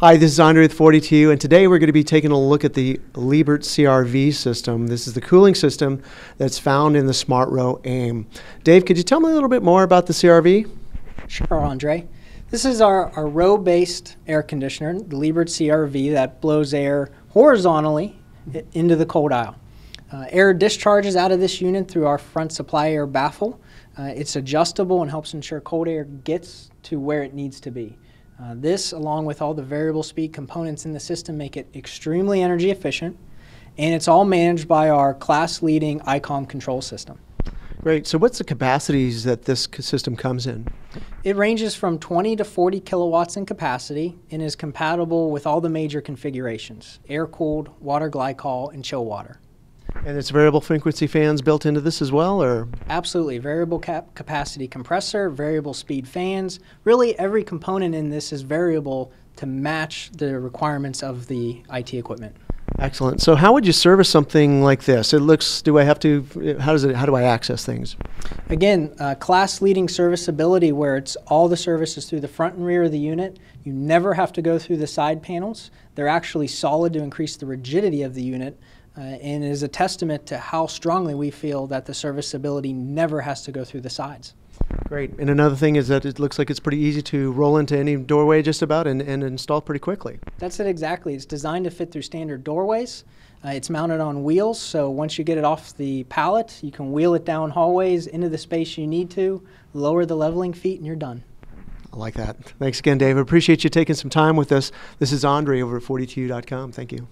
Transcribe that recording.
Hi, this is André with 42, and today we're going to be taking a look at the Liebert CRV system. This is the cooling system that's found in the Smart Row AIM. Dave, could you tell me a little bit more about the CRV? Sure, André. This is our row-based air conditioner, the Liebert CRV, that blows air horizontally into the cold aisle. Air discharges out of this unit through our front supply air baffle. It's adjustable and helps ensure cold air gets to where it needs to be. This, along with all the variable speed components in the system, make it extremely energy efficient, and it's all managed by our class-leading ICOM control system. Great. So what's the capacities that this system comes in? It ranges from 20 to 40 kilowatts in capacity and is compatible with all the major configurations: air-cooled, water glycol, and chill water. And it's variable frequency fans built into this as well, or? Absolutely. Variable capacity compressor, variable speed fans. Really, every component in this is variable to match the requirements of the IT equipment. Excellent. So how would you service something like this? It looks, how do I access things? Again, class-leading serviceability, where it's all the services through the front and rear of the unit. You never have to go through the side panels. They're actually solid to increase the rigidity of the unit. And it is a testament to how strongly we feel that the serviceability never has to go through the sides. Great. And another thing is that it looks like it's pretty easy to roll into any doorway just about and install pretty quickly. That's it exactly. It's designed to fit through standard doorways. It's mounted on wheels, so once you get it off the pallet, you can wheel it down hallways into the space you need to, lower the leveling feet, and you're done. I like that. Thanks again, Dave. I appreciate you taking some time with us. This is André over at 42.com. Thank you.